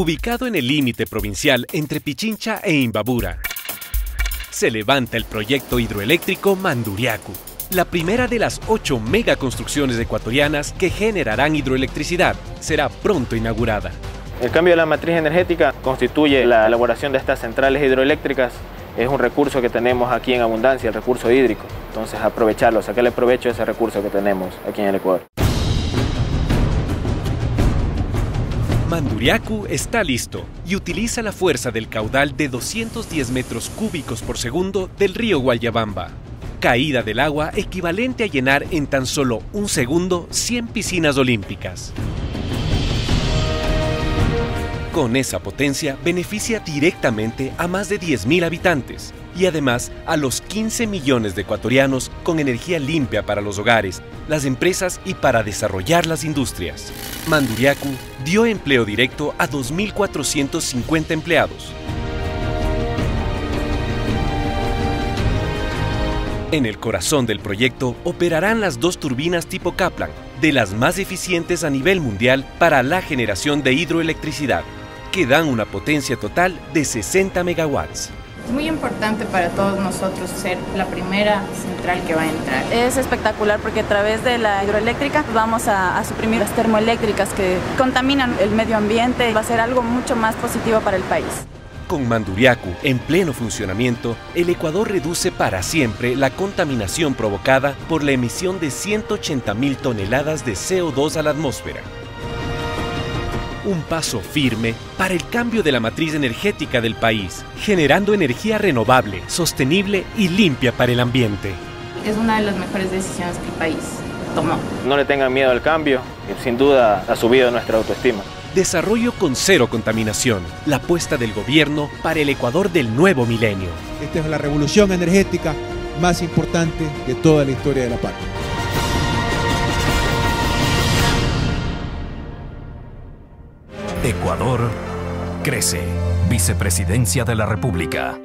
ubicado en el límite provincial entre Pichincha e Imbabura. Se levanta el proyecto hidroeléctrico Manduriacu, la primera de las 8 megaconstrucciones ecuatorianas que generarán hidroelectricidad. Será pronto inaugurada. El cambio de la matriz energética constituye la elaboración de estas centrales hidroeléctricas. Es un recurso que tenemos aquí en abundancia, el recurso hídrico. Entonces, aprovecharlo, sacarle provecho a ese recurso que tenemos aquí en el Ecuador. Manduriacu está listo y utiliza la fuerza del caudal de 210 metros cúbicos por segundo del río Guayllabamba. Caída del agua equivalente a llenar en tan solo un segundo 100 piscinas olímpicas. Con esa potencia beneficia directamente a más de 10.000 habitantes y además a los 15 millones de ecuatorianos con energía limpia para los hogares, las empresas y para desarrollar las industrias. Manduriacu dio empleo directo a 2.450 empleados. En el corazón del proyecto operarán las 2 turbinas tipo Kaplan, de las más eficientes a nivel mundial para la generación de hidroelectricidad, que dan una potencia total de 60 megawatts. Es muy importante para todos nosotros ser la primera central que va a entrar. Es espectacular porque a través de la hidroeléctrica vamos a suprimir las termoeléctricas que contaminan el medio ambiente. Va a ser algo mucho más positivo para el país. Con Manduriacu en pleno funcionamiento, el Ecuador reduce para siempre la contaminación provocada por la emisión de 180.000 toneladas de CO2 a la atmósfera. Un paso firme para el cambio de la matriz energética del país, generando energía renovable, sostenible y limpia para el ambiente. Es una de las mejores decisiones que el país tomó. No le tengan miedo al cambio, sin duda ha subido nuestra autoestima. Desarrollo con cero contaminación, la apuesta del gobierno para el Ecuador del nuevo milenio. Esta es la revolución energética más importante de toda la historia de la patria. Ecuador crece. Vicepresidencia de la República.